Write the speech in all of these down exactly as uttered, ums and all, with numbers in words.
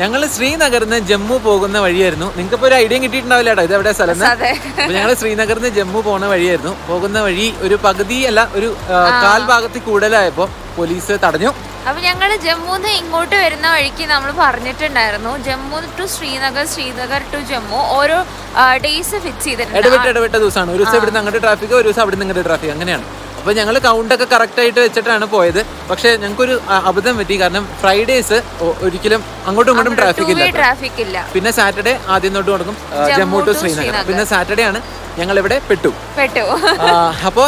ഞങ്ങൾ ശ്രീനഗറിൽ നിന്ന് ജമ്മു പോകുന്ന വഴിയായിരുന്നു. നിങ്ങൾക്കിപ്പോൾ ഒരു ഐഡിയ കിട്ടിയിട്ടുണ്ടാവില്ല കേട്ടോ ഇത് എവിടെ സ്ഥലം. ഞങ്ങൾ ശ്രീനഗറിൽ നിന്ന് ജമ്മു പോകുന്ന വഴിയായിരുന്നു. പോകുന്ന വഴി ഒരു പകുതി അല്ല ഒരു കാൽ ഭാഗത്തിൽ കൂടുതലായപ്പോൾ പോലീസ് തടഞ്ഞു. അപ്പൊ ഞങ്ങൾ ജമ്മുന്ന് ഇങ്ങോട്ട് വരുന്ന വഴിക്ക് നമ്മൾ പറഞ്ഞിട്ടുണ്ടായിരുന്നു ജമ്മു ടു ശ്രീനഗർ, ശ്രീനഗർ ടു ജമ്മു, ഓരോ ഡേയ്സ് ഫിക്സ് ചെയ്തിട്ടുണ്ട്. ഇടവിട്ട ഇടവിട്ട ദിവസമാണ്. ഒരു ദിവസം ഇവിടുന്ന് അങ്ങോട്ട് ട്രാഫിക്, ഒരു ദിവസം അവിടെ നിങ്ങളുടെ ട്രാഫിക്, അങ്ങനെയാണ്. അപ്പോൾ ഞങ്ങൾ കൗണ്ടൊക്കെ കറക്റ്റായിട്ട് വെച്ചിട്ടാണ് പോയത്. പക്ഷേ ഞങ്ങൾക്കൊരു അബദ്ധം പറ്റി. കാരണം ഫ്രൈഡേസ് ഒരിക്കലും അങ്ങോട്ടും ഇങ്ങോട്ടും ട്രാഫിക് ഇല്ല. പിന്നെ സാറ്റർഡേ ആദ്യം തൊട്ട് കൊടുക്കും ജമ്മു ടു ശ്രീനഗർ. പിന്നെ സാറ്റർഡേ ആണ് ഞങ്ങൾ ഇവിടെ പെട്ടു പെട്ടു അപ്പോൾ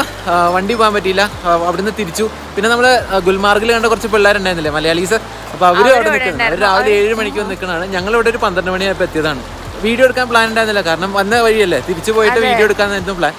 വണ്ടി പോകാൻ പറ്റിയില്ല. അവിടുന്ന് തിരിച്ചു. പിന്നെ നമ്മൾ ഗുൽമാർഗിൽ കണ്ട കുറച്ച് പിള്ളേരുണ്ടായിരുന്നില്ലേ മലയാളീസ്, അപ്പോൾ അവർ അവിടെ നിൽക്കുന്നത്. അവർ രാവിലെ ഏഴ് മണിക്ക് വന്ന് നിൽക്കണതാണ്. ഞങ്ങളിവിടെ ഒരു പന്ത്രണ്ട് മണിയായപ്പോൾ എത്തിയതാണ്. വീഡിയോ എടുക്കാൻ പ്ലാൻ ഉണ്ടായിരുന്നില്ല, കാരണം വന്ന വഴിയല്ലേ, തിരിച്ചു പോയിട്ട് വീഡിയോ എടുക്കാന്നായിരുന്നു പ്ലാൻ.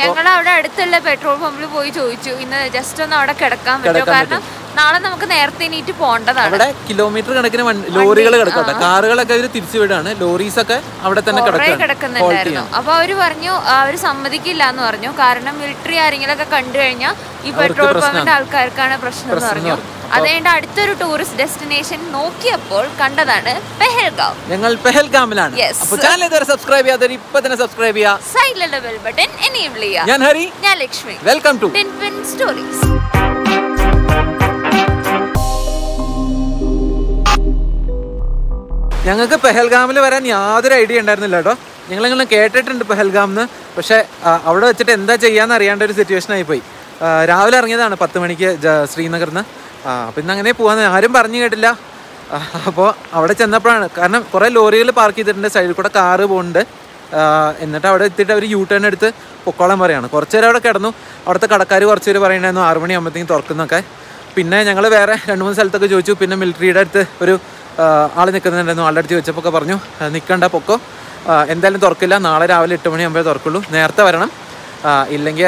ഞങ്ങൾ അവിടെ അടുത്തുള്ള പെട്രോൾ പമ്പിൽ പോയി ചോദിച്ചു ഇന്ന് ജസ്റ്റ് ഒന്ന് അവിടെ കിടക്കാൻ പറ്റുമോ, കാരണം നാളെ നമുക്ക് നേരത്തെ എണീറ്റ് പോകേണ്ടതാണ്. അവിടെ കിലോമീറ്റർ കണക്കിന് ലോറികൾ കിടക്കട്ടെ, കാറുകളൊക്കെ അവർ തിരിച്ചു വിടാണ്, ലോറീസൊക്കെ അവിടെ തന്നെ കിടക്കുന്നുണ്ടായിരുന്നു. അപ്പൊ അവര് പറഞ്ഞു അവര് സമ്മതിക്കില്ല എന്ന് പറഞ്ഞു. കാരണം മിലിറ്ററി ആരെങ്കിലും ഒക്കെ കണ്ടു കഴിഞ്ഞാൽ ഈ പെട്രോൾ പമ്പിന്റെ ആൾക്കാർക്കാണ് പ്രശ്നം എന്ന് പറഞ്ഞു. അതുകൊണ്ട് അടുത്തൊരു ടൂറിസ്റ്റ് ഡെസ്റ്റിനേഷൻ നോക്കിയപ്പോൾ കണ്ടതാണ് പെഹൽഗാം. ഞങ്ങൾ പെഹൽഗാമിലാണ്. സബ്സ്ക്രൈബ് ചെയ്യാതെ ഇപ്പൊ തന്നെ സബ്സ്ക്രൈബ് ചെയ്യാം. സൈഡിലുള്ള ബെൽ ബട്ടൺ എനേബിൾ ചെയ്യാം. ഞാൻ ഹരി. ഞാൻ Lakshmi. Welcome to Tinpin stories. ഞങ്ങൾക്ക് പെഹൽഗാമിൽ വരാൻ യാതൊരു ഐഡിയ ഉണ്ടായിരുന്നില്ല കേട്ടോ. ഞങ്ങളിങ്ങനെ കേട്ടിട്ടുണ്ട് പെഹൽഗാമെന്ന്, പക്ഷേ അവിടെ വെച്ചിട്ട് എന്താ ചെയ്യാന്ന് അറിയാണ്ട് ഒരു സിറ്റുവേഷനായി പോയി. രാവിലെ ഇറങ്ങിയതാണ് പത്ത് മണിക്ക് ശ്രീനഗറിൽ നിന്ന്. ആ പിന്നെ അങ്ങനെ പോകാന്ന് ആരും പറഞ്ഞു കേട്ടില്ല. അപ്പോൾ അവിടെ ചെന്നപ്പോഴാണ്, കാരണം കുറേ ലോറികൾ പാർക്ക് ചെയ്തിട്ടുണ്ട്, സൈഡിൽ കൂടെ കാറ് പോകുന്നുണ്ട്. എന്നിട്ട് അവിടെ എത്തിയിട്ട് അവർ യൂ ടേൺ എടുത്ത് പൊക്കോളം പറയാണ്. കുറച്ച് നേരം അവിടെ കിടന്നു. അവിടുത്തെ കടക്കാർ കുറച്ച് പേര് പറയണമായിരുന്നു ആറുമണി ആകുമ്പോഴത്തേക്കും തുറക്കുന്നൊക്കെ. പിന്നെ ഞങ്ങൾ വേറെ രണ്ട് മൂന്ന് സ്ഥലത്തൊക്കെ ചോദിച്ചു. പിന്നെ മിലിറ്ററിയുടെ അടുത്ത് ഒരു ആൾ നിൽക്കുന്നുണ്ടായിരുന്നു. ആളുടെ അടുത്ത് ചോദിച്ചപ്പോൾ ഒക്കെ പറഞ്ഞു നിൽക്കണ്ട പൊക്കോ, എന്തായാലും തുറക്കില്ല, നാളെ രാവിലെ എട്ട് മണി ആകുമ്പോഴേ തുറക്കുള്ളൂ, നേരത്തെ വരണം, ഇല്ലെങ്കിൽ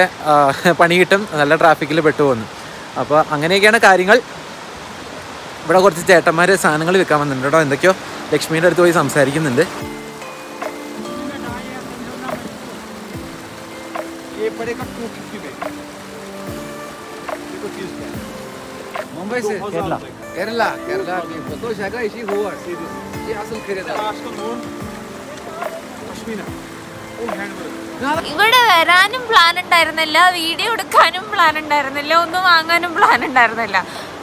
പണി കിട്ടും, നല്ല ട്രാഫിക്കിൽ പെട്ടുപോകുന്നു. അപ്പോൾ അങ്ങനെയൊക്കെയാണ് കാര്യങ്ങൾ. ഇവിടെ കുറച്ച് ചേട്ടന്മാർ സാധനങ്ങൾ വിൽക്കാൻ വന്നിട്ടുണ്ട് കേട്ടോ. എന്തൊക്കെയോ ലക്ഷ്മിയുടെ അടുത്ത് പോയി സംസാരിക്കുന്നുണ്ട്. ഇവിടെ വരാനും പ്ലാൻ ഉണ്ടായിരുന്നില്ല, വീഡിയോ എടുക്കാനും പ്ലാൻ ഉണ്ടായിരുന്നില്ല, ഒന്നും വാങ്ങാനും പ്ലാൻ ഉണ്ടായിരുന്നില്ല.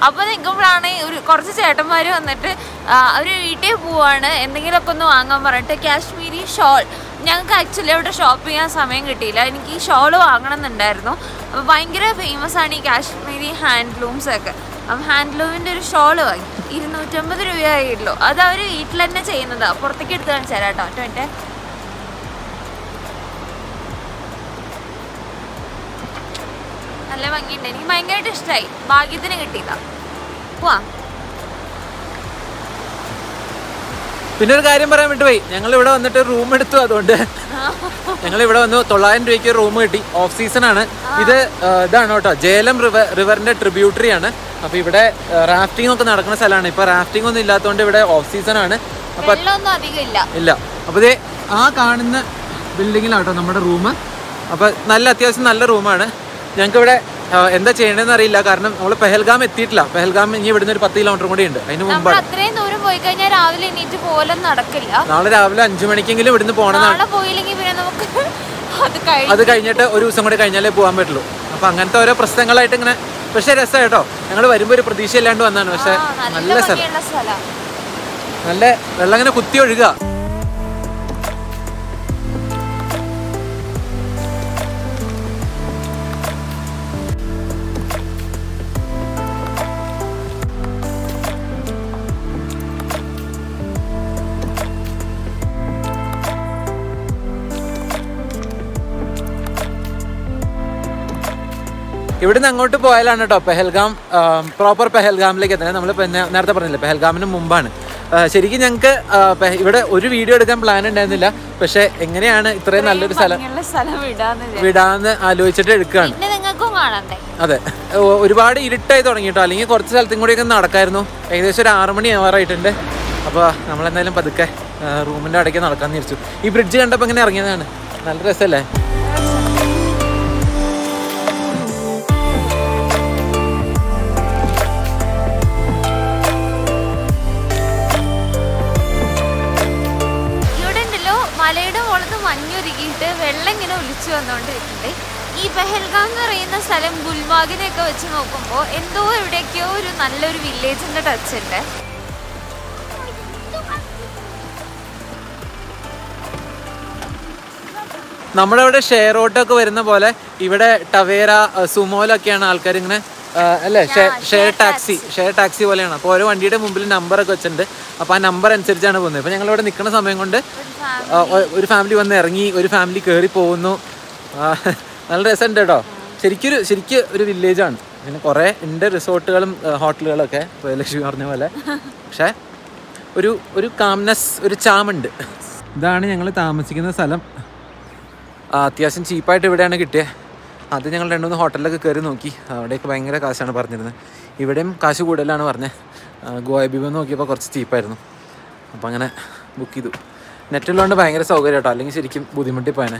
അപ്പോൾ നിൽക്കുമ്പോഴാണ് ഒരു കുറച്ച് ചേട്ടന്മാർ വന്നിട്ട് അവർ വീട്ടിൽ പോവാണ്, എന്തെങ്കിലുമൊക്കെ ഒന്ന് വാങ്ങാൻ പറഞ്ഞിട്ട്. കാശ്മീരി ഷോൾ ഞങ്ങൾക്ക് ആക്ച്വലി അവിടെ ഷോപ്പ് ചെയ്യാൻ സമയം കിട്ടിയില്ല. എനിക്ക് ഈ ഷോൾ വാങ്ങണം എന്നുണ്ടായിരുന്നു. അപ്പോൾ ഭയങ്കര ഫേമസ് ആണ് ഈ കാശ്മീരി ഹാൻഡ്ലൂംസൊക്കെ. അപ്പം ഹാൻഡ്ലൂമിൻ്റെ ഒരു ഷോൾ വാങ്ങി, ഇരുന്നൂറ്റമ്പത് രൂപയായിട്ടുള്ളൂ. അത് അവർ വീട്ടിൽ തന്നെ ചെയ്യുന്നതാണ്. പുറത്തേക്ക് എടുത്ത് കാണിച്ചു തരാം കേട്ടോ. ട്വൻ്റെ നല്ല ഭംഗിയുണ്ട്, എനിക്ക് ഭയങ്കരമായിട്ട് ഇഷ്ടമായി. ഭാഗ്യത്തിന് കിട്ടിയില്ല. പോവാ. പിന്നെ ഒരു കാര്യം പറയാൻ വിട്ടുപോയി, ഞങ്ങൾ ഇവിടെ വന്നിട്ട് റൂം എടുത്തു. അതുകൊണ്ട് ഞങ്ങൾ ഇവിടെ വന്നു. തൊള്ളായിരം രൂപയ്ക്ക് റൂം കിട്ടി. ഓഫ് സീസൺ ആണ് ഇത്. ഇതാണ് കേട്ടോ ജേലം റിവർ, റിവറിന്റെ ട്രിബ്യൂട്ടറി ആണ്. അപ്പൊ ഇവിടെ റാഫ്റ്റിംഗ് ഒക്കെ നടക്കുന്ന സ്ഥലമാണ്. ഇപ്പൊ റാഫ്റ്റിംഗ് ഒന്നും ഇല്ലാത്തതുകൊണ്ട് ഇവിടെ ഓഫ് സീസൺ ആണ്. അപ്പൊ ഇല്ല. അപ്പൊ ഇതേ ആ കാണുന്ന ബിൽഡിങ്ങിലാട്ടോ നമ്മുടെ റൂം. അപ്പൊ നല്ല അത്യാവശ്യം നല്ല റൂമാണ്. ഞങ്ങൾക്കിവിടെ എന്താ ചെയ്യണമെന്ന് അറിയില്ല, കാരണം നമ്മൾ പെഹൽഗാം എത്തിയിട്ടില്ല. പെഹൽഗാം ഇനി ഇവിടുന്ന് ഒരു പത്ത് കിലോമീറ്റർ കൂടി ഉണ്ട്. അതിന് മുമ്പാണ്. അത്രയും ദൂരം പോയി കഴിഞ്ഞാൽ രാവിലെ എണീറ്റ് പോലും നടക്കില്ല. നാളെ രാവിലെ അഞ്ചു മണിക്കെങ്കിലും ഇവിടുന്ന് പോകണമെന്നാണ്. പോയില്ലെങ്കിൽ പിന്നെ നമുക്ക് അത് കഴിഞ്ഞിട്ട് ഒരു ദിവസം കൂടി കഴിഞ്ഞാലേ പോകാൻ പറ്റുള്ളൂ. അപ്പൊ അങ്ങനത്തെ ഓരോ പ്രശ്നങ്ങളായിട്ട് ഇങ്ങനെ. പക്ഷെ രസമാണ് കേട്ടോ. ഞങ്ങൾ വരുമ്പോൾ ഒരു പ്രതീക്ഷ ഇല്ലാണ്ട് വന്നാണ്. പക്ഷെ നല്ല സ്ഥലം, നല്ല വെള്ളം ഇങ്ങനെ കുത്തി ഒഴുകുക. ഇവിടുന്ന് അങ്ങോട്ട് പോയാലാണ് കേട്ടോ പെഹൽഗാം പ്രോപ്പർ പെഹൽഗാമിലേക്ക് എത്തുന്നത്. നമ്മൾ നേരത്തെ പറഞ്ഞില്ല പെഹൽഗാമിന് മുമ്പാണ്. ശരിക്കും ഞങ്ങൾക്ക് ഇവിടെ ഒരു വീഡിയോ എടുക്കാൻ പ്ലാൻ ഉണ്ടായിരുന്നില്ല. പക്ഷെ എങ്ങനെയാണ് ഇത്രയും നല്ലൊരു സ്ഥലം വിടാന്ന് ആലോചിച്ചിട്ട് എടുക്കുകയാണ്. അതെ, ഒരുപാട് ഇരുട്ടായി തുടങ്ങിയിട്ടോ, അല്ലെങ്കിൽ കുറച്ച് സ്ഥലത്തും കൂടിയൊക്കെ നടക്കായിരുന്നു. ഏകദേശം ഒരു ആറുമണി ആവാറായിട്ടുണ്ട്. അപ്പോൾ നമ്മളെന്തായാലും പതുക്കെ റൂമിൻ്റെ അടയ്ക്ക് നടക്കാമെന്ന് വിചാരിച്ചു. ഈ ബ്രിഡ്ജ് കണ്ടപ്പോൾ ഇങ്ങനെ ഇറങ്ങിയതാണ്. നല്ല രസമല്ലേ. ഈ പെഹൽഗാം എന്ന് പറയുന്ന സ്ഥലം ഗുൽമാർഗിനെയൊക്കെ വെച്ച് നോക്കുമ്പോൾ എന്തോ എവിടെയൊക്കെയോ ഒരു നല്ലൊരു വില്ലേജിന്റെ ടച്ച് ഉണ്ട്. നമ്മുടെ ഇവിടെ ഷെയർ ഓട്ടൊക്കെ വരുന്ന പോലെ ഇവിടെ ടവേര സുമോലൊക്കെയാണ് ആൾക്കാർ ഇങ്ങനെ അല്ലേ ഷെയർ ടാക്സി ഷെയർ ടാക്സി പോലെയാണ്. അപ്പോൾ ഓരോ വണ്ടിയുടെ മുമ്പിൽ നമ്പറൊക്കെ വെച്ചിട്ടുണ്ട്. അപ്പോൾ ആ നമ്പർ അനുസരിച്ചാണ് പോകുന്നത്. ഇപ്പം ഞങ്ങളിവിടെ നിൽക്കുന്ന സമയം കൊണ്ട് ഒരു ഫാമിലി വന്ന് ഇറങ്ങി, ഒരു ഫാമിലി കയറി പോകുന്നു. നല്ല രസമുണ്ട് കേട്ടോ. ശരിക്കൊരു ശരിക്കും ഒരു വില്ലേജാണ്. പിന്നെ കുറേ ഉണ്ട് റിസോർട്ടുകളും ഹോട്ടലുകളൊക്കെ ലക്ഷ്മി പറഞ്ഞ പോലെ. പക്ഷേ ഒരു ഒരു കാംനെസ്, ഒരു ചാമുണ്ട്. ഇതാണ് ഞങ്ങൾ താമസിക്കുന്ന സ്ഥലം. അത്യാവശ്യം ചീപ്പായിട്ട് ഇവിടെയാണ് കിട്ടിയത്. അത് ഞങ്ങൾ രണ്ട് മൂന്ന് ഹോട്ടലിലൊക്കെ കയറി നോക്കി. അവിടെയൊക്കെ ഭയങ്കര കാശാണ് പറഞ്ഞിരുന്നത്. ഇവിടെയും കാശ് കൂടുതലാണ് പറഞ്ഞത്. ഗോയബീബ് നോക്കിയപ്പോൾ കുറച്ച് ചീപ്പായിരുന്നു. അപ്പോൾ അങ്ങനെ ബുക്ക് ചെയ്തു. നെറ്റുള്ളതുകൊണ്ട് ഭയങ്കര സൗകര്യം കേട്ടോ. അല്ലെങ്കിൽ ശരിക്കും ബുദ്ധിമുട്ടി പോയനെ.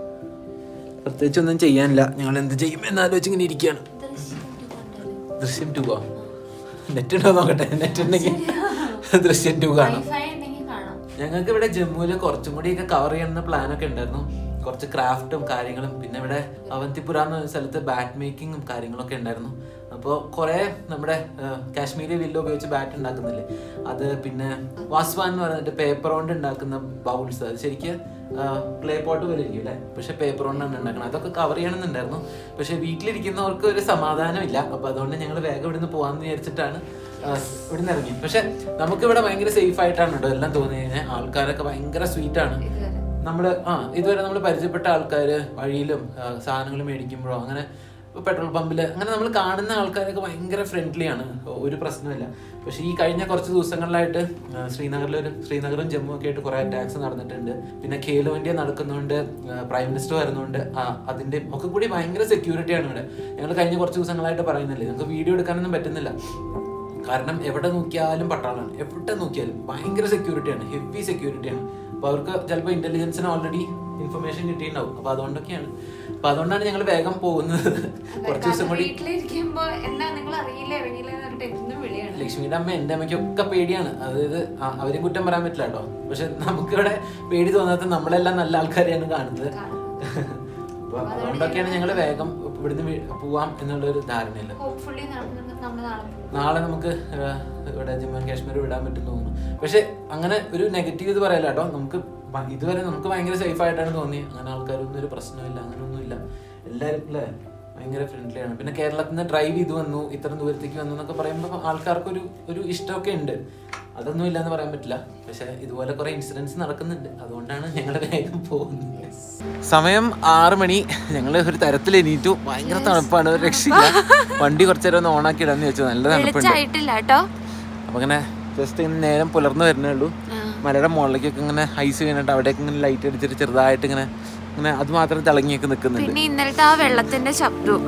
പ്രത്യേകിച്ചൊന്നും ചെയ്യാനില്ല. ഞങ്ങൾ എന്ത് ചെയ്യും എന്നാലോചിച്ച് ഇങ്ങനെ ഇരിക്കുകയാണ്. ദൃശ്യം ടു ആ നെറ്റ് ഉണ്ടോ നോക്കട്ടെ. നെറ്റ് ഉണ്ടെങ്കിൽ ദൃശ്യം ടു കാണാം. ഞങ്ങൾക്ക് ഇവിടെ ജമ്മുവിൽ കുറച്ചും കൂടിയൊക്കെ കവർ ചെയ്യണമെന്ന പ്ലാനൊക്കെ ഉണ്ടായിരുന്നു. കുറച്ച് ക്രാഫ്റ്റും കാര്യങ്ങളും, പിന്നെ ഇവിടെ അവന്തിപുര എന്ന സ്ഥലത്ത് ബാറ്റ് മേക്കിങ്ങും കാര്യങ്ങളൊക്കെ ഉണ്ടായിരുന്നു. അപ്പോൾ കുറേ നമ്മുടെ കാശ്മീരി വില്ല ഉപയോഗിച്ച് ബാറ്റ് ഉണ്ടാക്കുന്നില്ലേ അത്, പിന്നെ വാസ്വാൻ എന്ന് പറഞ്ഞിട്ട് പേപ്പർ കൊണ്ട് ഉണ്ടാക്കുന്ന ബൗൾസ്. അത് ശരിക്കും ക്ലേ പോട്ട് പോലെ ഇരിക്കും അല്ലേ, പക്ഷെ പേപ്പർ കൊണ്ടാണ് ഉണ്ടാക്കണം. അതൊക്കെ കവർ ചെയ്യണമെന്നുണ്ടായിരുന്നു. പക്ഷെ വീട്ടിലിരിക്കുന്നവർക്ക് ഒരു സമാധാനമില്ല. അപ്പം അതുകൊണ്ട് ഞങ്ങൾ വേഗം ഇവിടുന്ന് പോകാമെന്ന് വിചാരിച്ചിട്ടാണ് ഇവിടുന്ന് ഇറങ്ങി. പക്ഷെ നമുക്കിവിടെ ഭയങ്കര സേഫ് ആയിട്ടാണ് കേട്ടോ എല്ലാം തോന്നി കഴിഞ്ഞാൽ. ആൾക്കാരൊക്കെ ഭയങ്കര സ്വീറ്റാണ്. നമ്മൾ ആ ഇതുവരെ നമ്മൾ പരിചയപ്പെട്ട ആൾക്കാർ വഴിയിലും സാധനങ്ങൾ മേടിക്കുമ്പോഴോ അങ്ങനെ പെട്രോൾ പമ്പിൽ അങ്ങനെ നമ്മൾ കാണുന്ന ആൾക്കാരൊക്കെ ഭയങ്കര ഫ്രണ്ട്ലിയാണ്. ഒരു പ്രശ്നമില്ല. പക്ഷേ ഈ കഴിഞ്ഞ കുറച്ച് ദിവസങ്ങളിലായിട്ട് ശ്രീനഗറിൽ ശ്രീനഗറും ജമ്മു ഒക്കെ ആയിട്ട് കുറേ അറ്റാക്സ് നടന്നിട്ടുണ്ട്. പിന്നെ ഖേലോ ഇന്ത്യ നടക്കുന്നുണ്ട്, പ്രൈം മിനിസ്റ്റർ വരുന്നുണ്ട്. അതിൻ്റെ ഒക്കെ കൂടി ഭയങ്കര സെക്യൂരിറ്റിയാണ് ഇവിടെ. ഞങ്ങൾ കഴിഞ്ഞ കുറച്ച് ദിവസങ്ങളായിട്ട് പറയുന്നില്ലേ, ഞങ്ങൾക്ക് വീഡിയോ എടുക്കാനൊന്നും പറ്റുന്നില്ല. കാരണം എവിടെ നോക്കിയാലും പട്ടാളാണ്. എവിടെ നോക്കിയാലും ഭയങ്കര സെക്യൂരിറ്റിയാണ്, ഹെവി സെക്യൂരിറ്റിയാണ്. അപ്പോൾ അവർക്ക് ചിലപ്പോൾ ഇൻ്റലിജൻസിന് ഓൾറെഡി ഇൻഫർമേഷൻ കിട്ടിയിട്ടുണ്ടാവും. അപ്പോൾ അതുകൊണ്ടൊക്കെയാണ്. അപ്പൊ അതുകൊണ്ടാണ് ഞങ്ങൾ വേഗം പോകുന്നത്. കുറച്ച് ദിവസം കൂടി ലക്ഷ്മിയുടെ അമ്മ എന്റെ അമ്മയ്ക്കൊക്കെ പേടിയാണ്. അതായത് അവരെ കുറ്റം പറയാൻ പറ്റില്ല കേട്ടോ. പക്ഷെ നമുക്കിവിടെ പേടി തോന്നാത്ത നമ്മളെല്ലാം നല്ല ആൾക്കാരെയാണ് കാണുന്നത്. അപ്പൊ അതുകൊണ്ടൊക്കെയാണ് ഞങ്ങൾ വേഗം ഇവിടുന്ന് പോവാം എന്നുള്ളൊരു ധാരണയില്ല. നാളെ നമുക്ക് ഇവിടെ ജമ്മു ആൻഡ് കാശ്മീർ വിടാൻ പറ്റും തോന്നുന്നു. പക്ഷെ അങ്ങനെ ഒരു നെഗറ്റീവ് ഇത് പറയല കേട്ടോ. നമുക്ക് ഇതുവരെ നമുക്ക് ഭയങ്കര സേഫ് ആയിട്ടാണ് തോന്നിയത്. അങ്ങനെ ആൾക്കാരൊന്നും ഒരു പ്രശ്നമില്ല, അങ്ങനെയൊന്നുമില്ല. എല്ലാവരും അല്ലേ ഭയങ്കര ഫ്രണ്ട്ലിയാണ്. പിന്നെ കേരളത്തിൽ നിന്ന് ഡ്രൈവ് ചെയ്ത് വന്നു, ഇത്ര ദൂരത്തേക്ക് വന്നു എന്നൊക്കെ പറയുമ്പോൾ ആൾക്കാർക്കൊരു ഒരു ഇഷ്ടമൊക്കെ ഉണ്ട്. അതൊന്നും ഇല്ല എന്ന് പറയാൻ പറ്റില്ല. പക്ഷെ ഇതുപോലെ കുറെ ഇൻസിഡൻസ് നടക്കുന്നുണ്ട്. അതുകൊണ്ടാണ് ഞങ്ങൾ വേഗം പോകുന്നത്. സമയം ആറ് മണി. ഞങ്ങൾ ഒരു തരത്തിൽ എണീറ്റു. ഭയങ്കര തണുപ്പാണ്, രക്ഷയില്ല. വണ്ടി കുറച്ചു നേരം ഒന്ന് ഓണാക്കി ഇടാന്ന് ചോദിച്ചു. നല്ല തണുപ്പായിട്ടില്ല കേട്ടോ. അപ്പൊ അങ്ങനെ ജസ്റ്റ് ഇങ്ങനെ നേരം പുലർന്നു വരുന്നേ ഉള്ളൂ. മലയുടെ മുകളിലേക്കൊക്കെ ഇങ്ങനെ ഐസ് വീണിട്ട് അവിടെയൊക്കെ ഇങ്ങനെ ലൈറ്റ് അടിച്ചിട്ട് ചെറുതായിട്ട് ഇങ്ങനെ ഇങ്ങനെ അത് മാത്രം തിളങ്ങിയൊക്കെ നിൽക്കുന്നുണ്ട്. ഇന്നലത്തെ ആ വെള്ളത്തിന്റെ ശബ്ദവും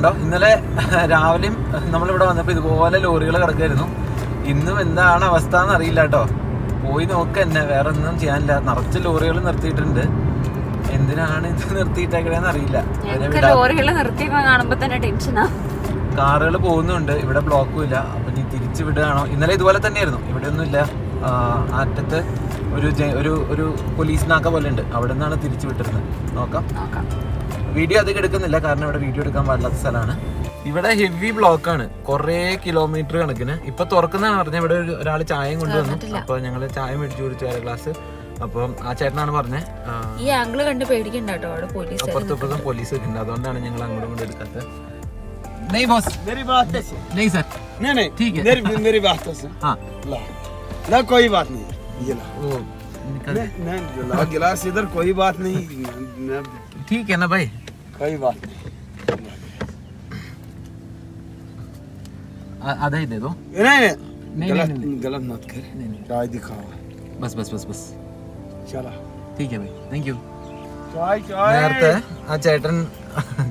ണ്ടോ. ഇന്നലെ രാവിലെയും നമ്മളിവിടെ വന്നപ്പോൾ ഇതുപോലെ ലോറികൾ കിടക്കായിരുന്നു. ഇന്നും എന്താണ് അവസ്ഥ എന്ന് അറിയില്ല കേട്ടോ. പോയി നോക്കുക തന്നെ, വേറെ ഒന്നും ചെയ്യാനില്ല. നിറച്ച് ലോറികൾ നിർത്തിയിട്ടുണ്ട്. എന്തിനാണ് ഇത് നിർത്തിയിട്ടേക്കണെന്ന് അറിയില്ല. കാറുകൾ പോകുന്നുണ്ട്, ഇവിടെ ബ്ലോക്കും ഇല്ല. അപ്പൊ നീ തിരിച്ചു വിടുകയാണോ? ഇന്നലെ ഇതുപോലെ തന്നെയായിരുന്നു. ഇവിടെ ഒന്നും ഇല്ല. ആറ്റത്ത് ഒരു ഒരു പോലീസിനാക്ക പോലെ ഉണ്ട്. അവിടെ നിന്നാണ് തിരിച്ചു വിട്ടിരുന്നത്. നോക്കാം. വീഡിയോ അധികം എടുക്കുന്നില്ല, കാരണം ഇവിടെ വീഡിയോ എടുക്കാൻ പാടില്ലാത്ത സ്ഥലമാണ്. ഇവിടെ ഹെവി ബ്ലോക്കാണ്, കുറേ കിലോമീറ്റർ കണക്കിന്. ഇപ്പൊ തുറക്കുന്നതാണ് പറഞ്ഞത്. ഇവിടെ ഒരാൾ ചായയും കൊണ്ടുവന്നു. അപ്പൊ ഞങ്ങൾ ചായ മേടിച്ചു കുടിച്ചു അര ഗ്ലാസ്. അപ്പം ആ ചേട്ടനാണ് പറഞ്ഞത് ഈ ആംഗിൾ കണ്ട് പേടിക്കണ്ട കേട്ടോ, അപ്പുറത്തപ്പുറത്തും പോലീസ് ഒക്കെ ഉണ്ട്. അതുകൊണ്ടാണ് ഞങ്ങൾ അങ്ങോട്ടും കൊണ്ട് എടുക്കാത്തത്. नहीं बॉस, मेरी बात से नहीं सर, नहीं नहीं ठीक है, मेरी मेरी बात से। हाँ ला ना, कोई बात नहीं, ये ला वो निकाल ना, ला गिलास इधर, कोई बात नहीं, ठीक है ना भाई, कोई बात नहीं, आधा ही दे दो। नहीं नहीं गलत गलत मत कर, नहीं नहीं चाय दिखाओ, बस बस बस बस चला, ठीक है भाई, थैंक यू। चाय चाय നേരത്തെ ആ ചേട്ടൻ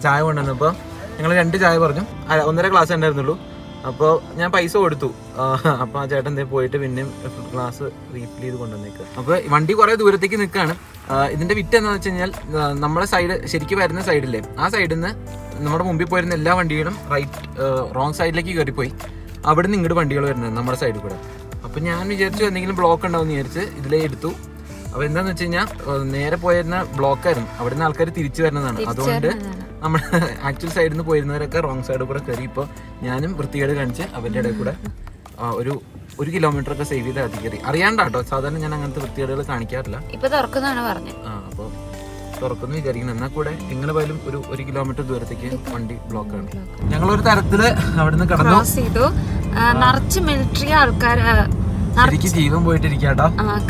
ചായ കൊണ്ടുവന്നപ്പോൾ ഞങ്ങൾ രണ്ട് ചായ പറഞ്ഞു, ഒന്നര ഗ്ലാസ് ഉണ്ടായിരുന്നുള്ളൂ, അപ്പോൾ ഞാൻ പൈസ കൊടുത്തു, അപ്പോൾ ആ ചേട്ടൻ ദേ പോയിട്ട് പിന്നെയും ഗ്ലാസ് റീഫിൽ ചെയ്ത് കൊണ്ടുവന്നേക്ക്. അപ്പോൾ വണ്ടി കുറേ ദൂരത്തേക്ക് നിൽക്കുകയാണ്. ഇതിൻ്റെ വിറ്റ് എന്താണെന്ന് വെച്ച് കഴിഞ്ഞാൽ നമ്മുടെ സൈഡ് ശരിക്കും വരുന്ന സൈഡില്ലേ, ആ സൈഡിൽ നിന്ന് നമ്മുടെ മുമ്പിൽ പോയിരുന്ന എല്ലാ വണ്ടികളും റൈറ്റ് റോങ് സൈഡിലേക്ക് കയറിപ്പോയി, അവിടെ നിന്ന് ഇങ്ങോട്ട് വണ്ടികൾ വരുന്നത് നമ്മുടെ സൈഡിൽ കൂടെ. അപ്പോൾ ഞാൻ വിചാരിച്ചു എന്തെങ്കിലും ബ്ലോക്ക് ഉണ്ടാവുമെന്ന് വിചാരിച്ച് ഇതിലേ എടുത്തു. അപ്പോൾ എന്താണെന്ന് വെച്ച് കഴിഞ്ഞാൽ നേരെ പോയിരുന്ന ബ്ലോക്കായിരുന്നു, അവിടെ നിന്ന് ആൾക്കാർ തിരിച്ചു വരുന്നതാണ്, അതുകൊണ്ട് നമ്മുടെ ആക്ച്വൽ സൈഡിൽ നിന്ന് പോയിരുന്നവരൊക്കെ റോങ് സൈഡിൽ കൂടെ കയറി. ഇപ്പോൾ ഞാനും വൃത്തികേട് കാണിച്ച് അവൻ്റെ ഇടയിൽ കൂടെ ഒരു ഒരു കിലോമീറ്റർ ഒക്കെ സേവ് ചെയ്ത് അതി കയറി, അറിയാണ്ടാട്ടോ, സാധാരണ ഞാൻ അങ്ങനത്തെ വൃത്തികേടുകൾ കാണിക്കാറില്ല. ഇപ്പോൾ തുറക്കുന്നതാണ് പറഞ്ഞത്, ആ അപ്പോൾ തുറക്കുന്നു വിചാരിക്കണം, എന്നാൽ കൂടെ എങ്ങനെ പോയാലും ഒരു ഒരു കിലോമീറ്റർ ദൂരത്തേക്ക് വണ്ടി ബ്ലോക്കാണ്. ഞങ്ങളൊരു തരത്തിൽ അവിടെ നിന്ന് കടന്നു, നിറച്ച് മിലിറ്ററി ആൾക്കാർ, ശരിക്കും ജീവൻ പോയിട്ടിരിക്കാട്ടോ,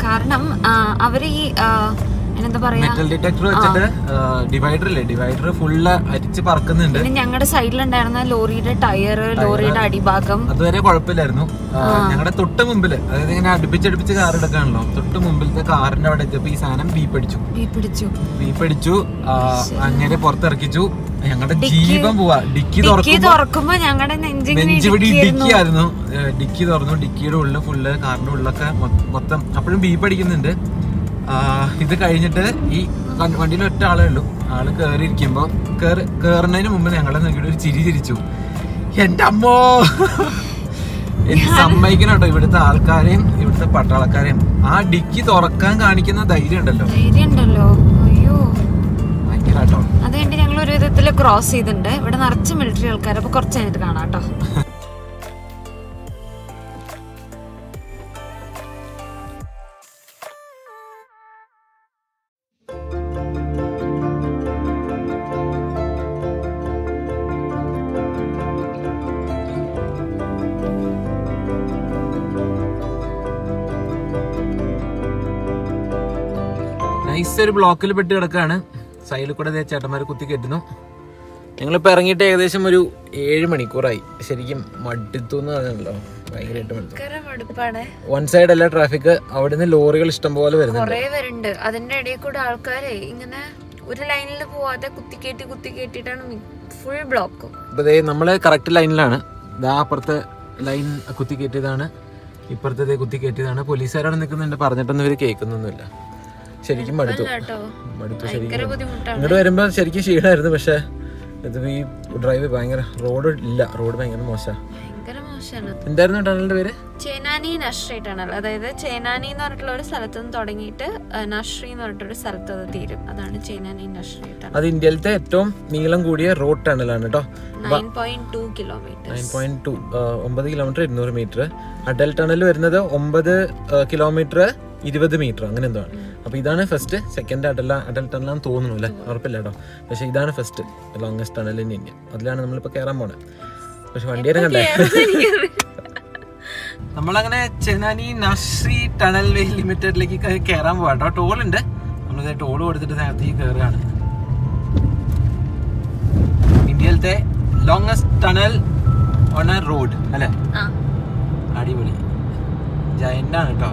കാരണം അവര് ഈ മെറ്റൽ ഡിറ്റക്ടർ വെച്ചിട്ട് ഡിവൈഡറില്ലേ, ഡിവൈഡർ ഫുള്ള് അരിച്ച് പറക്കുന്നുണ്ട്. ഞങ്ങളുടെ സൈഡിലുണ്ടായിരുന്ന ലോറിയുടെ ടയർ, ലോറിയുടെ അടിഭാഗം, അതുവരെ കുഴപ്പമില്ലായിരുന്നു. ഞങ്ങളുടെ തൊട്ട് മുമ്പില്, അതായത് ഇങ്ങനെ അടുപ്പിച്ചടുപ്പിച്ച് കാർ എടുക്കാണല്ലോ, തൊട്ട് മുമ്പിലത്തെ കാറിന്റെ അവിടെ എത്തിയപ്പോ ഈ സാധനം ബീപ്പടിച്ചു ബീപ്പടിച്ചു ബീപ്പടിച്ചു അങ്ങനെ പുറത്തിറക്കിച്ചു. ഞങ്ങളുടെ ജീവൻ പോവാ, ഡിക്കി തുറക്കുമ്പോ ഞങ്ങളുടെ നെഞ്ചിവിടെ ഡിക്കിയായിരുന്നു, ഡിക്കി തുറന്നു, ഡിക്കിയുടെ ഉള്ളില് ഫുള്ള് കാറിന്റെ ഉള്ളിലൊക്കെ മൊത്തം അപ്പോഴും ബീപ്പടിക്കുന്നുണ്ട്. ഇത് കഴിഞ്ഞിട്ട് ഈ വണ്ടിയിൽ ഒറ്റ ആളേ ഉള്ളൂ, ആള് കയറിയിരിക്കുമ്പോൾ കയറി കയറുന്നതിന് മുമ്പ് ഞങ്ങളെ നോക്കിയിട്ട് ഒരു ചിരി ചിരിച്ചു. എൻ്റെ അമ്മോ, എനിക്ക് സമ്മതിക്കണം കേട്ടോ ഇവിടുത്തെ ആൾക്കാരെയും ഇവിടുത്തെ പട്ടാളക്കാരെയും, ആ ഡിക്കി തുറക്കാൻ കാണിക്കുന്ന ധൈര്യം ഉണ്ടല്ലോ, ധൈര്യം ഉണ്ടല്ലോ, അയ്യോ ഭയങ്കര കേട്ടോ. അത് കഴിഞ്ഞിട്ട് ഞങ്ങൾ ഒരു വിധത്തിൽ ക്രോസ് ചെയ്തിട്ടുണ്ട്, ഇവിടെ നിറച്ച് മിലിറ്ററി ആൾക്കാർ. അപ്പോൾ കുറച്ച് കഴിഞ്ഞിട്ട് കാണാം കേട്ടോ. ഒരു ബ്ലോക്കിൽ പെട്ട് കിടക്കാണ്, സൈഡിൽ കൂടെ ചേട്ടന്മാർ കുത്തി കെട്ടുന്നു. ഞങ്ങളിപ്പോൾ ഇറങ്ങിയിട്ട് ഏകദേശം ഒരു ഏഴ് മണിക്കൂറായി, ശരിക്കും മടുത്തുന്ന് പറഞ്ഞല്ലോ, ഭയങ്കരമായിട്ട് മടുപ്പാണ്. വൺ സൈഡ് അല്ല ട്രാഫിക്, അവിടെ നിന്ന് ലോറികൾ ഇഷ്ടംപോലെ വരുന്നുണ്ട്, അതിന്റെ ഇടയിൽ കൂടെ ആൾക്കാരെ ഇങ്ങനെ ഒരു ലൈനിൽ പോവാതെ കുത്തി കെട്ടി കുത്തി കെട്ടിട്ടാണ് ഫുൾ ബ്ലോക്ക്. ഇപ്പതേ നമ്മള് കറക്റ്റ് ലൈനിലാണ്, ദാ അപ്പുറത്തെ ലൈൻ കുത്തി കെട്ടിയതാണ്, ഇപ്പുറത്തെ കുത്തി കെട്ടിയതാണ്. പോലീസുകാരാണ് നിൽക്കുന്നുണ്ട്, പറഞ്ഞിട്ടൊന്നും ഇവർ കേൾക്കുന്നൊന്നുമില്ല. ശരിക്കും മടുത്തു മടുത്തു ശരിക്കും. ഇങ്ങോട്ട് വരുമ്പോ ശരിക്കും ക്ഷീണമായിരുന്നു, പക്ഷെ ഇത് ഈ ഡ്രൈവ് ഭയങ്കര, റോഡ് ഇല്ല, റോഡ് ഭയങ്കര മോശമാണ്. എന്തായിരുന്നു ടണലിന്റെ പേര്? ചേനാനി-നാശ്രി ടണൽ. അതായത് ചേനാനി എന്ന് പറഞ്ഞിട്ടുള്ള ഒരു സ്ഥലത്ത് നിന്ന് തുടങ്ങിയിട്ട് നഷ്രി എന്ന് പറഞ്ഞിട്ടൊരു സ്ഥലത്ത് അത് തീരും, അതാണ് ചേനാനി-നാശ്രി ടണൽ. അത് ഇന്ത്യയിലത്തെ ഏറ്റവും നീളം കൂടിയ റോഡ് ടണലാണ് കേട്ടോ, നയൻ പോയിന്റ് ടു കിലോമീറ്റർ, ഒമ്പത് കിലോമീറ്റർ ഇരുന്നൂറ് മീറ്റർ. അടൽ ടണൽ വരുന്നത് ഒമ്പത് കിലോമീറ്റർ ഇരുപത് മീറ്റർ അങ്ങനെ എന്തോ ആണ്. അപ്പോൾ ഇതാണ് ഫസ്റ്റ്, സെക്കൻഡ് അടൽ അടൽ ടണലാന്ന് തോന്നുന്നു അല്ലേ, ഉറപ്പില്ല കേട്ടോ, പക്ഷേ ഇതാണ് first longest tunnel in India. അതിലാണ് നമ്മളിപ്പോൾ കയറാൻ പോണത്, പക്ഷെ വണ്ടി ഇറങ്ങണ്ടേ. നമ്മളങ്ങനെ ചെനാനി-നാശ്രി ടണൽ വേ ലിമിറ്റഡിലേക്ക് കയറാൻ പോകാം കേട്ടോ. ടോളുണ്ട്, നമ്മളിത് ടോൾ കൊടുത്തിട്ട് നേരത്തേക്ക് കയറുകയാണ്. ഇന്ത്യയിലത്തെ longest tunnel on a road അല്ലേ, അടിപൊളി ജയൻ്റാണ് കേട്ടോ,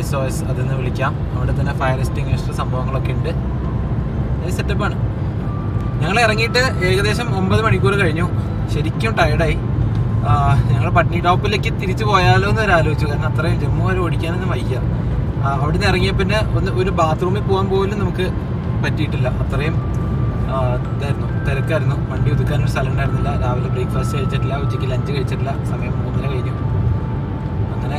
എസ് ഒ എസ് അതിൽ നിന്ന് വിളിക്കാം. അവിടെ തന്നെ ഫയർ എക്സ്റ്റിംഗ്വിഷർ സംഭവങ്ങളൊക്കെ ഉണ്ട്, സെറ്റപ്പാണ്. ഞങ്ങൾ ഇറങ്ങിയിട്ട് ഏകദേശം ഒമ്പത് മണിക്കൂർ കഴിഞ്ഞു, ശരിക്കും ടയർഡായി. ഞങ്ങൾ പട്നി ടോപ്പിലേക്ക് തിരിച്ചു പോയാലോ എന്ന് ആലോചിച്ചു, കാരണം അത്രയും ജമ്മു വരെ ഓടിക്കാനൊന്നും വയ്യ. അവിടെ നിന്ന് ഇറങ്ങിയ പിന്നെ ഒന്ന് ഒരു ബാത്റൂമിൽ പോകാൻ പോലും നമുക്ക് പറ്റിയിട്ടില്ല, അത്രയും ഇതായിരുന്നു തിരക്കായിരുന്നു, വണ്ടി ഒതുക്കാനൊരു സ്ഥലം ഉണ്ടായിരുന്നില്ല. രാവിലെ ബ്രേക്ക്ഫാസ്റ്റ് കഴിച്ചിട്ടില്ല, ഉച്ചയ്ക്ക് ലഞ്ച് കഴിച്ചിട്ടില്ല, സമയം മൂന്നര കഴിഞ്ഞു. അങ്ങനെ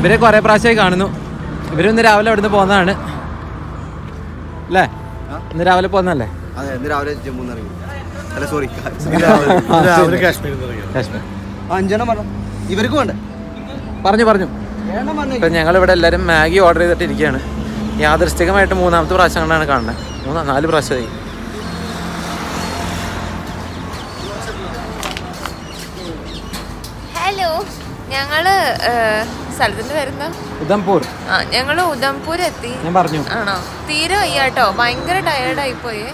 ഇവരെ കുറേ പ്രാവശ്യമായി കാണുന്നു. ഇവരൊന്ന് രാവിലെ അവിടുന്ന് പോകുന്നതാണ് അല്ലേ? ഇന്ന് രാവിലെ പോകുന്നല്ലേ? ഇവർക്ക് വേണ്ട പറഞ്ഞു പറഞ്ഞു ഇപ്പം ഞങ്ങളിവിടെ എല്ലാവരും മാഗി ഓർഡർ ചെയ്തിട്ടിരിക്കുകയാണ്. യാദൃശ്ചികമായിട്ട് മൂന്നാമത്തെ പ്രാവശ്യം കൊണ്ടാണ് കാണുന്നത്. മൂന്നാ നാല് പ്രാവശ്യമായി. ഹലോ, ഞങ്ങള് സ്ഥലത്തിന്റെ പേരെന്താ? ഉദംപൂർ. ആ, ഞങ്ങൾ ഉദംപൂർ എത്തി. ഞാൻ പറഞ്ഞു ആണോ? തീരെ വയ്യാട്ടോ, ഭയങ്കര ടയേർഡായി പോയേ.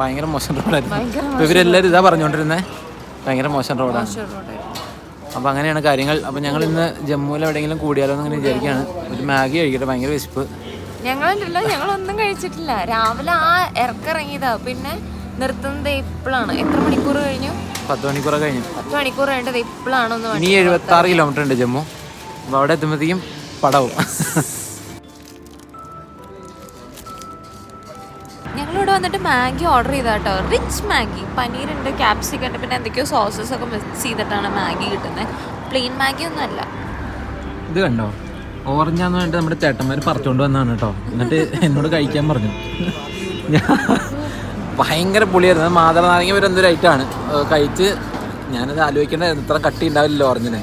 ഭയങ്കര മോശം റോഡായിരുന്നു. ഇവരെല്ലാവരും ഇതാ പറഞ്ഞുകൊണ്ടിരുന്നത്, ഭയങ്കര മോശം റോഡാണ്. അപ്പോൾ അങ്ങനെയാണ് കാര്യങ്ങൾ. അപ്പോൾ ഞങ്ങൾ ഇന്ന് ജമ്മുവിൽ എവിടെയെങ്കിലും കൂടിയാലോ എന്ന് വിചാരിക്കുകയാണ്. ഒരു മാഗി കഴിക്കട്ടെ, ഭയങ്കര വിശപ്പ്. ഞങ്ങളുണ്ടല്ലോ, ഞങ്ങളൊന്നും കഴിച്ചിട്ടില്ല. രാവിലെ ആ ഇറക്കിറങ്ങിയതാ, പിന്നെ നിർത്തുന്നത് ഇപ്പോഴാണ്. എത്ര മണിക്കൂർ കഴിഞ്ഞു? പത്ത് മണിക്കൂർ കഴിഞ്ഞു. പത്ത് മണിക്കൂർ കഴിഞ്ഞത് ഇപ്പോഴാണോന്ന്. ഇനി എഴുപത്തി ആറ് കിലോമീറ്റർ ഉണ്ട് ജമ്മു. അപ്പോൾ അവിടെ എത്തുമ്പോഴത്തേക്കും പടവും. ഞങ്ങളിവിടെ വന്നിട്ട് മാഗി ഓർഡർ ചെയ്താട്ടോ. റിച്ച് മാഗി, പനീരുണ്ട്, ക്യാപ്സിക്കം ഉണ്ട്, പിന്നെ എന്തൊക്കെയോ സോസസ് ഒക്കെ മിക്സ് ചെയ്തിട്ടാണ് മാഗി കിട്ടുന്നത്. പ്ലെയിൻ മാഗി ഒന്നും അല്ല. ഇത് കണ്ടോ, ഓറഞ്ചാന്ന് പറഞ്ഞിട്ട് നമ്മുടെ ചേട്ടന്മാർ പറിച്ചുകൊണ്ട് വന്നതാണ് കേട്ടോ. എന്നിട്ട് എന്നോട് കഴിക്കാൻ പറഞ്ഞു. ഭയങ്കര പുളിയായിരുന്നു. മാതളനാരങ്ങ വരെ എന്തൊരു ഐറ്റാണ് കഴിച്ച്. ഞാനത് ആലോചിക്കേണ്ട, ഇത്ര കട്ടി ഉണ്ടാവില്ല ഓറഞ്ചിനെ.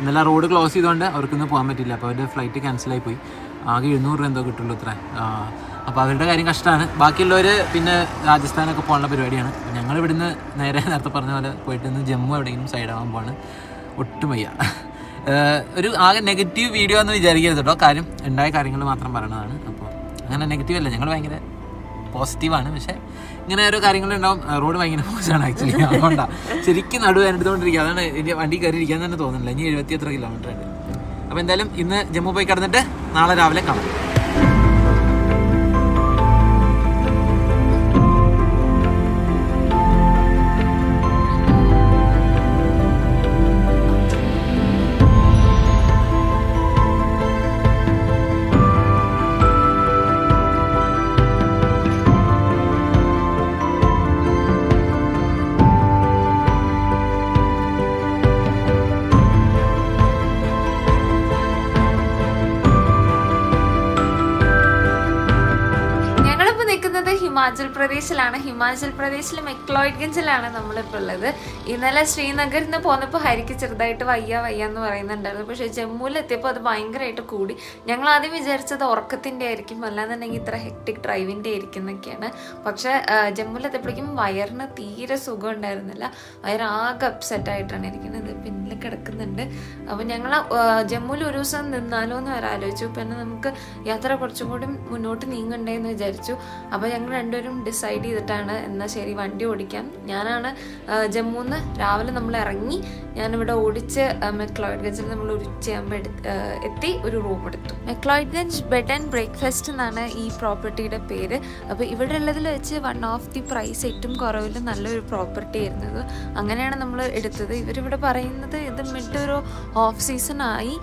ഇന്നലെ റോഡ് ക്ലോസ് ചെയ്തുകൊണ്ട് അവർക്കൊന്നും പോകാൻ പറ്റില്ല. അപ്പോൾ അവരുടെ ഫ്ലൈറ്റ് ക്യാൻസലായി പോയി. ആകെ എഴുന്നൂറ് രൂപ എന്തോ കിട്ടുള്ളൂ ഇത്ര. അപ്പോൾ അവരുടെ കാര്യം കഷ്ടമാണ്. ബാക്കിയുള്ളവർ പിന്നെ രാജസ്ഥാനൊക്കെ പോകാനുള്ള പരിപാടിയാണ്. ഞങ്ങൾ ഇവിടുന്ന് നേരെ നേരത്തെ പറഞ്ഞ പോലെ പോയിട്ട് ഇന്ന് ജമ്മു എവിടെയെങ്കിലും സൈഡാവാൻ പോവാണ്. ഒട്ടും വയ്യ. ഒരു ആകെ നെഗറ്റീവ് വീഡിയോ എന്ന് വിചാരിക്കരുത് കേട്ടോ. കാര്യം ഉണ്ടായ കാര്യങ്ങൾ മാത്രം പറയണതാണ്. അപ്പോൾ അങ്ങനെ നെഗറ്റീവ് അല്ല, ഞങ്ങൾ ഭയങ്കര പോസിറ്റീവാണ്. പക്ഷേ ഇങ്ങനെ ഓരോ കാര്യങ്ങളുണ്ടാവും. റോഡ് ഭയങ്കര മോശമാണ് ആക്ച്വലി. അതുകൊണ്ടാണ് ശരിക്കും നടുവേനെടുത്തുകൊണ്ടിരിക്കുക. അതാണ് എനിക്ക് വണ്ടി കയറിയിരിക്കാൻ തന്നെ തോന്നുന്നില്ല. ഇനി എഴുപത്തി എത്ര കിലോമീറ്റർ ഉണ്ട്. അപ്പോൾ എന്തായാലും ഇന്ന് ജമ്മു പോയി കിടന്നിട്ട് നാളെ രാവിലെ കാണാം. ഹിമാചൽ പ്രദേശിലാണ്. ഹിമാചൽ പ്രദേശിലെ മെക്ലോയിഡ്ഗഞ്ചിലാണ് നമ്മളിപ്പോൾ ഉള്ളത്. ഇന്നലെ ശ്രീനഗറിൽ നിന്ന് പോന്നപ്പോൾ ഹരിക്ക് ചെറുതായിട്ട് വയ്യ വയ്യ എന്ന് പറയുന്നുണ്ടായിരുന്നു. പക്ഷേ ജമ്മുവിലെത്തിയപ്പോൾ അത് ഭയങ്കരമായിട്ട് കൂടി. ഞങ്ങൾ ആദ്യം വിചാരിച്ചത് ഉറക്കത്തിൻ്റെ ആയിരിക്കും, അല്ലാന്നുണ്ടെങ്കിൽ ഇത്ര ഹെക്ടിക് ഡ്രൈവിൻ്റെ ആയിരിക്കും എന്നൊക്കെയാണ്. പക്ഷേ ജമ്മുവിലെത്തിയപ്പോഴേക്കും വയറിന് തീരെ സുഖം ഉണ്ടായിരുന്നില്ല. വയറാകെ അപ്സെറ്റായിട്ടാണ് ഇരിക്കുന്നത്. പിന്നിൽ കിടക്കുന്നുണ്ട്. അപ്പോൾ ഞങ്ങൾ ജമ്മുവിൽ ഒരു ദിവസം നിന്നാലോ എന്ന് വരെ ആലോചിച്ചു. പിന്നെ നമുക്ക് യാത്ര കുറച്ചും കൂടി മുന്നോട്ട് നീങ്ങണ്ടേ എന്ന് വിചാരിച്ചു. അപ്പോൾ ഞങ്ങൾ രണ്ടുപേരും ഡിസൈഡ് ചെയ്തിട്ടാണ് എന്നാൽ ശരി വണ്ടി ഓടിക്കാൻ. ഞാനാണ് ജമ്മുന്ന് രാവിലെ നമ്മൾ ഇറങ്ങി, ഞാനിവിടെ ഓടിച്ച് മെക്ലോയിഡ്ഗഞ്ചിൽ നമ്മൾ ഒരു ഉച്ചയാകുമ്പോൾ എത്തി. ഒരു റൂം എടുത്തു. മെക്ലോയിഡ്ഗഞ്ച് ബെഡ് ആൻഡ് ബ്രേക്ക്ഫാസ്റ്റ് എന്നാണ് ഈ പ്രോപ്പർട്ടിയുടെ പേര്. അപ്പോൾ ഇവിടെ ഉള്ളതിൽ വെച്ച് വൺ ഓഫ് ദി പ്രൈസ് ഏറ്റവും കുറവിൽ നല്ലൊരു പ്രോപ്പർട്ടി ആയിരുന്നത്. അങ്ങനെയാണ് നമ്മൾ എടുത്തത്. ഇവരിവിടെ പറയുന്നത് ഇത് മിഡ് ഒരു ഓഫ് സീസൺ ആയി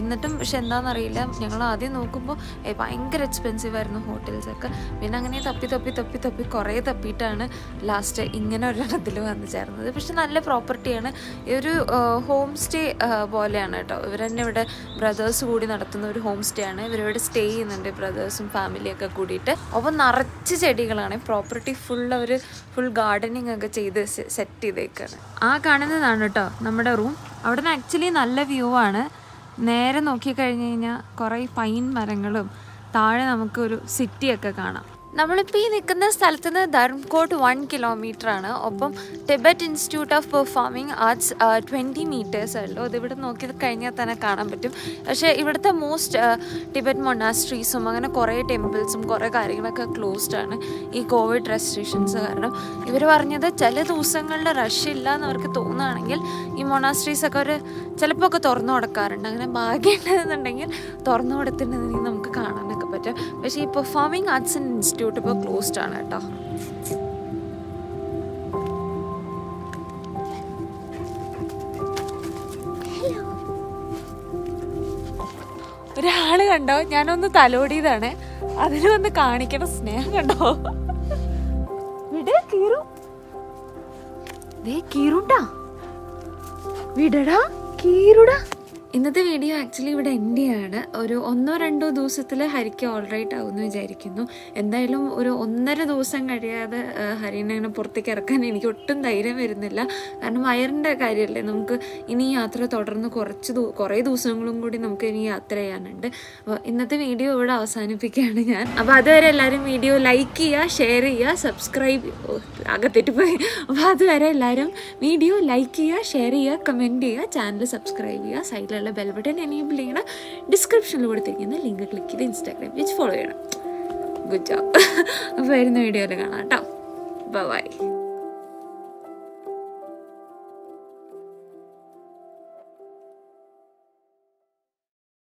എന്നിട്ടും പക്ഷെ എന്താണെന്നറിയില്ല. ഞങ്ങൾ ആദ്യം നോക്കുമ്പോൾ ഭയങ്കര എക്സ്പെൻസീവ് ആയിരുന്നു ഹോട്ടൽസൊക്കെ. പിന്നെ അങ്ങനെ തപ്പി തപ്പി തപ്പി തപ്പി കുറേ തപ്പിയിട്ടാണ് ലാസ്റ്റ് ഇങ്ങനെ ഒരെണ്ണത്തിൽ വന്ന് ചേർന്നത്. പക്ഷെ നല്ല പ്രോപ്പർട്ടിയാണ്, ഒരു ഹോം സ്റ്റേ പോലെയാണ് കേട്ടോ. ഇവർ തന്നെ ഇവിടെ ബ്രദേഴ്സ് കൂടി നടത്തുന്ന ഒരു ഹോം സ്റ്റേ ആണ്. ഇവരിവിടെ സ്റ്റേ ചെയ്യുന്നുണ്ട് ബ്രദേഴ്സും ഫാമിലിയൊക്കെ കൂടിയിട്ട്. അപ്പോൾ നിറച്ച് ചെടികളാണ്, പ്രോപ്പർട്ടി ഫുൾ അവർ ഫുൾ ഗാർഡനിങ് ഒക്കെ ചെയ്ത് സെറ്റ് ചെയ്തേക്കാണ്. ആ കാണുന്നതാണ് കേട്ടോ നമ്മുടെ റൂം. അവിടെ നിന്ന് ആക്ച്വലി നല്ല വ്യൂ ആണ്. നേരെ നോക്കിക്കഴിഞ്ഞ് കഴിഞ്ഞാൽ കുറേ പൈൻ മരങ്ങളും താഴെ നമുക്കൊരു സിറ്റിയൊക്കെ കാണാം. നമ്മളിപ്പോൾ ഈ നിൽക്കുന്ന സ്ഥലത്ത് നിന്ന് ധർമ്മകോട്ട് വൺ കിലോമീറ്റർ ആണ്. ഒപ്പം Tibet institute of performing arts twenty metres ഉള്ളൂ. അതിവിടെ നോക്കി കഴിഞ്ഞാൽ തന്നെ കാണാൻ പറ്റും. പക്ഷേ ഇവിടുത്തെ മോസ്റ്റ് ടിബറ്റ് മൊണാസ്ട്രീസും അങ്ങനെ കുറേ ടെമ്പിൾസും കുറേ കാര്യങ്ങളൊക്കെ ക്ലോസ്ഡ് ആണ് ഈ കോവിഡ് റെസ്ട്രിക്ഷൻസ് കാരണം. ഇവർ പറഞ്ഞത് ചില ദിവസങ്ങളിൽ റഷ് ഇല്ല എന്നവർക്ക് തോന്നുകയാണെങ്കിൽ ഈ മൊണാസ്ട്രീസൊക്കെ ഒരു ചിലപ്പോൾ ഒക്കെ തുറന്നു കൊടുക്കാറുണ്ട്. അങ്ങനെ ഭാഗ്യമുണ്ടെന്നുണ്ടെങ്കിൽ തുറന്നു കൊടുത്തിട്ടുണ്ടെങ്കിൽ നമുക്ക് കാണാനൊക്കെ പറ്റും. പക്ഷേ ഈ പെർഫോമിംഗ് ആർട്സ് ആൻഡ് ഇൻസ്റ്റിറ്റ്യൂട്ട് ഇപ്പോൾ ക്ലോസ്ഡ് ആണ് കേട്ടോ. ഒരാള് കണ്ടോ, ഞാനൊന്ന് തലോടിയതാണ്, അതിന് വന്ന് കാണിക്കണ സ്നേഹം കണ്ടോ. ഇന്നത്തെ വീഡിയോ ആക്ച്വലി ഇവിടെ എൻഡ് ചെയ്യാണ്. ഒരു ഒന്നോ രണ്ടോ ദിവസത്തിൽ ഹരിക്ക് ഓൾറൈറ്റ് ആവുമെന്ന് വിചാരിക്കുന്നു. എന്തായാലും ഒരു ഒന്നര ദിവസം കഴിയാതെ ഹരിനെ അങ്ങനെ പുറത്തേക്ക് ഇറക്കാൻ എനിക്ക് ഒട്ടും ധൈര്യം വരുന്നില്ല. കാരണം വയറിൻ്റെ കാര്യമല്ലേ, നമുക്ക് ഇനി യാത്ര തുടർന്ന് കുറച്ച് ദൂ കുറേ ദിവസങ്ങളും കൂടി നമുക്ക് ഇനി യാത്ര ചെയ്യാനുണ്ട്. അപ്പോൾ ഇന്നത്തെ വീഡിയോ ഇവിടെ അവസാനിപ്പിക്കുകയാണ് ഞാൻ. അപ്പോൾ അതുവരെ എല്ലാവരും വീഡിയോ ലൈക്ക് ചെയ്യുക, ഷെയർ ചെയ്യുക, സബ്സ്ക്രൈബ് അകത്തിട്ട് പോയി. അപ്പോൾ അതുവരെ എല്ലാവരും വീഡിയോ ലൈക്ക് ചെയ്യുക, ഷെയർ ചെയ്യുക, കമൻറ്റ് ചെയ്യുക, ചാനൽ സബ്സ്ക്രൈബ് ചെയ്യുക, സൈഡിലുള്ള ബെൽ ബട്ടൺ എനേബിൾ ചെയ്യണം, ഡിസ്ക്രിപ്ഷനിൽ കൊടുത്തിരിക്കുന്ന ലിങ്ക് ക്ലിക്ക് ചെയ്ത് ഇൻസ്റ്റാഗ്രാം പേജ് ഫോളോ ചെയ്യണം. Good job. അപ്പോൾ വരുന്ന വീഡിയോയിൽ കാണാം കേട്ടോ. ബൈ.